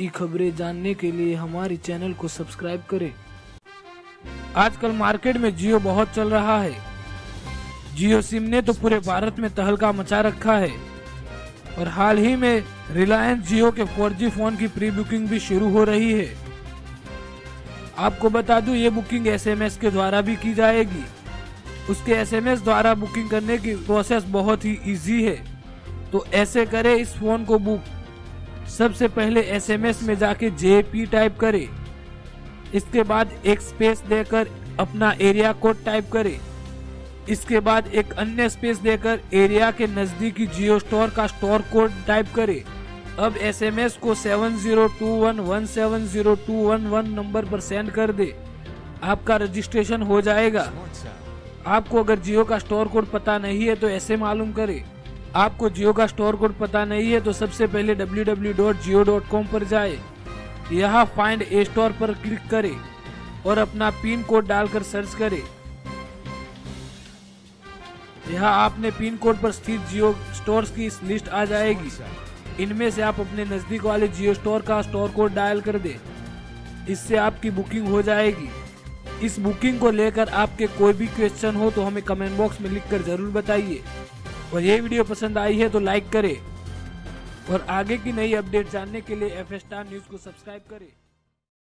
ई खबरें जानने के लिए हमारे चैनल को सब्सक्राइब करें। आजकल मार्केट में जियो बहुत चल रहा है। जियो सिम ने तो पूरे भारत में तहलका मचा रखा है और हाल ही में रिलायंस जियो के 4G फोन की प्री बुकिंग भी शुरू हो रही है। आपको बता दूं, ये बुकिंग SMS के द्वारा भी की जाएगी। उसके SMS द्वारा बुकिंग करने की प्रोसेस बहुत ही इजी है, तो ऐसे करें इस फोन को बुक। सबसे पहले SMS में जाके JP टाइप करें। इसके बाद एक स्पेस देकर अपना एरिया कोड टाइप करें। इसके बाद एक अन्य स्पेस देकर एरिया के नजदीकी जियो स्टोर का स्टोर कोड टाइप करें। अब SMS को 7021170211 नंबर पर सेंड कर दे। आपका रजिस्ट्रेशन हो जाएगा। आपको अगर जियो का स्टोर कोड पता नहीं है तो ऐसे मालूम करें। आपको जियो का स्टोर कोड पता नहीं है तो सबसे पहले www.jio.com पर जाए। यहाँ फाइंड ए स्टोर पर क्लिक करें और अपना पिन कोड डालकर सर्च करें। यहाँ आपने पिन कोड पर स्थित जियो स्टोर्स की लिस्ट आ जाएगी। इनमें से आप अपने नजदीक वाले जियो स्टोर का स्टोर कोड डायल कर दें। इससे आपकी बुकिंग हो जाएगी। इस बुकिंग को लेकर आपके कोई भी क्वेश्चन हो तो हमें कमेंट बॉक्स में लिखकर जरूर बताइए। और ये वीडियो पसंद आई है तो लाइक करें और आगे की नई अपडेट जानने के लिए FS Star News को सब्सक्राइब करें।